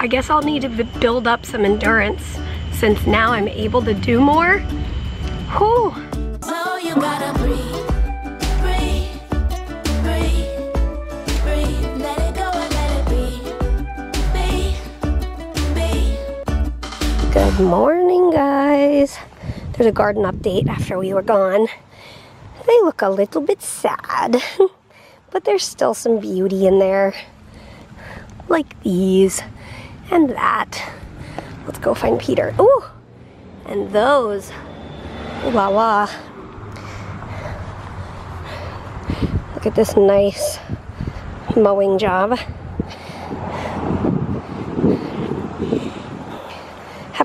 I guess I'll need to build up some endurance since now I'm able to do more. Whew. So you gotta breathe. Good morning, guys. There's a garden update after we were gone. They look a little bit sad, but there's still some beauty in there. Like these and that. Let's go find Peter. Ooh, and those. Ooh la la. Look at this nice mowing job.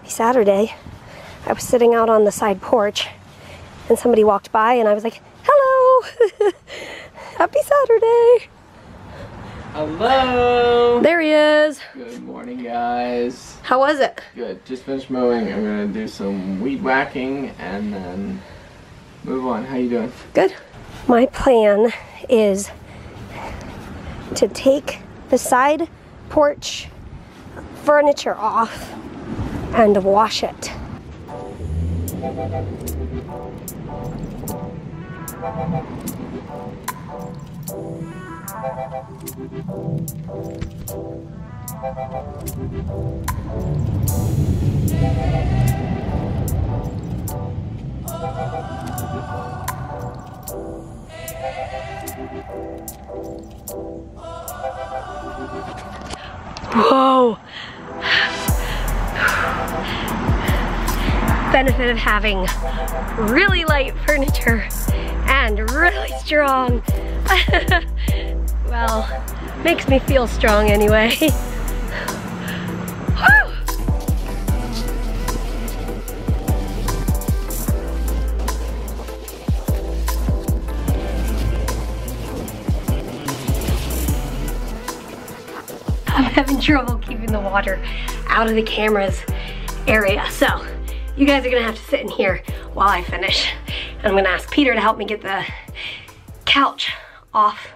Saturday, I was sitting out on the side porch and somebody walked by and I was like, hello. Happy Saturday. Hello. There he is. Good morning, guys. How was it? Good. Just finished mowing. I'm gonna do some weed whacking and then move on. How you doing? Good. My plan is to take the side porch furniture off and wash it. Whoa! Benefit of having really light furniture and really strong. Well, makes me feel strong anyway. I'm having trouble keeping the water out of the camera's area, so you guys are gonna have to sit in here while I finish. And I'm gonna ask Peter to help me get the couch off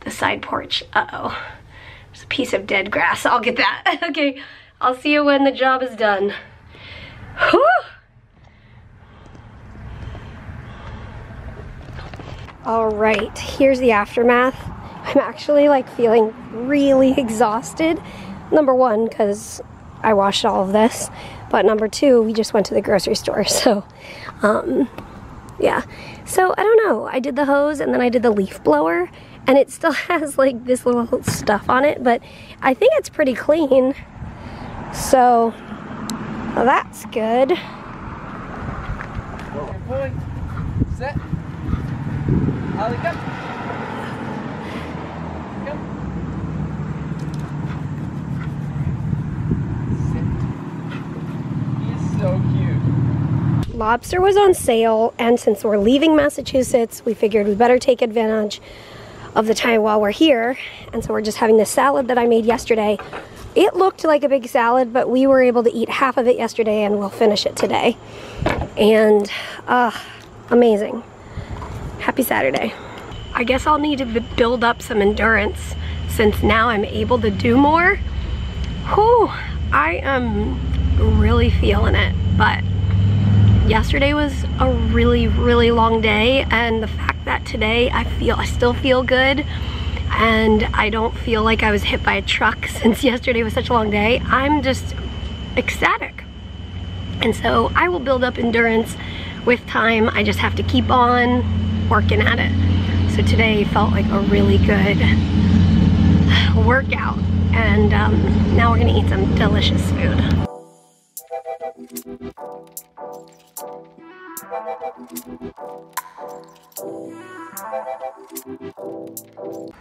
the side porch. Uh-oh, there's a piece of dead grass. I'll get that. Okay, I'll see you when the job is done. Whew. All right, here's the aftermath. I'm actually like feeling really exhausted. Number one, because I washed all of this. But number two, we just went to the grocery store, so yeah. So I don't know, I did the hose and then I did the leaf blower and it still has like this little stuff on it, but I think it's pretty clean. So well, that's good. Set. Ollie, come. So cute. Lobster was on sale, and since we're leaving Massachusetts, we figured we better take advantage of the time while we're here. And so we're just having this salad that I made yesterday. It looked like a big salad, but we were able to eat half of it yesterday and we'll finish it today. And amazing. Happy Saturday. I guess I'll need to build up some endurance since now I'm able to do more. Whew, I am really feeling it, but yesterday was a really long day, and the fact that today I still feel good and I don't feel like I was hit by a truck since yesterday was such a long day, I'm just ecstatic. And so I will build up endurance with time. I just have to keep on working at it. So today felt like a really good workout, and now we're gonna eat some delicious food.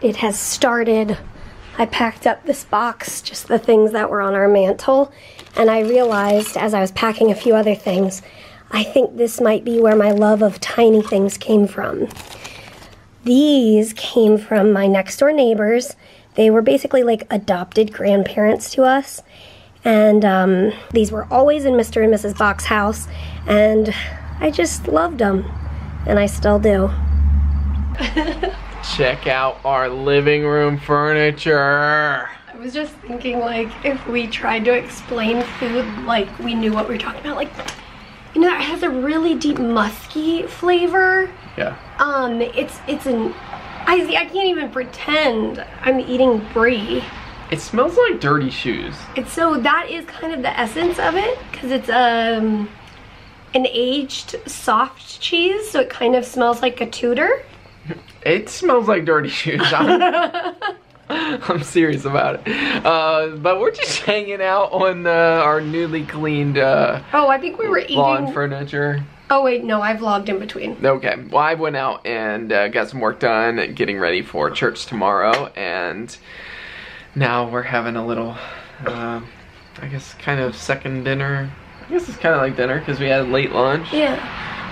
It has started. I packed up this box, just the things that were on our mantle, and I realized as I was packing a few other things, I think this might be where my love of tiny things came from. These came from my next door neighbors. They were basically like adopted grandparents to us. And these were always in Mr. and Mrs. Bock's house, and I just loved them, and I still do. Check out our living room furniture. I was just thinking, like, if we tried to explain food like we knew what we were talking about, like, you know, that has a really deep musky flavor. Yeah. I can't even pretend I'm eating brie. It smells like dirty shoes. So that is kind of the essence of it, because it's an aged soft cheese, so it kind of smells like a Tudor. It smells like dirty shoes. I'm serious about it. But we're just hanging out on our newly cleaned I think we were eating lawn furniture. Oh wait, no, I vlogged in between. Okay, well I went out and got some work done, getting ready for church tomorrow, and now we're having a little, I guess, kind of second dinner. I guess it's kind of like dinner because we had late lunch. Yeah.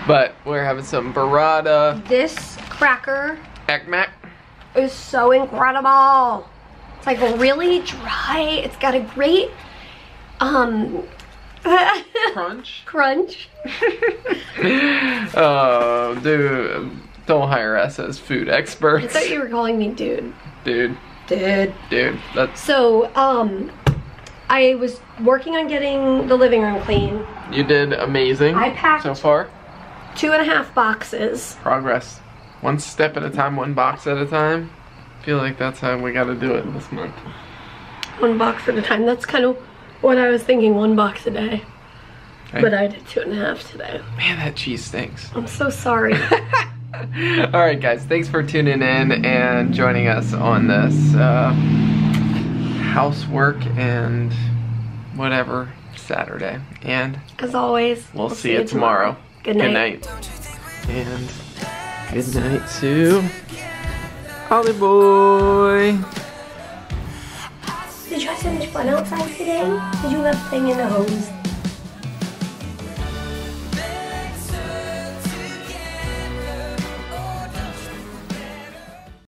But we're having some burrata. This cracker Ekmak is so incredible. It's like really dry. It's got a great crunch. Oh, dude, don't hire us as food experts. I thought you were calling me dude. Dude. That's... So, I was working on getting the living room clean. You did amazing. I packed so far 2.5 boxes. Progress. One step at a time, one box at a time. I feel like that's how we gotta do it this month. One box at a time. That's kind of what I was thinking, one box a day. Right. But I did 2.5 today. Man, that cheese stinks. I'm so sorry. Alright guys, thanks for tuning in and joining us on this housework and whatever Saturday. And as always, we'll see you tomorrow. Good night. And good night to Ollie boy. Did you have so much fun outside today? Did you love playing in the hose?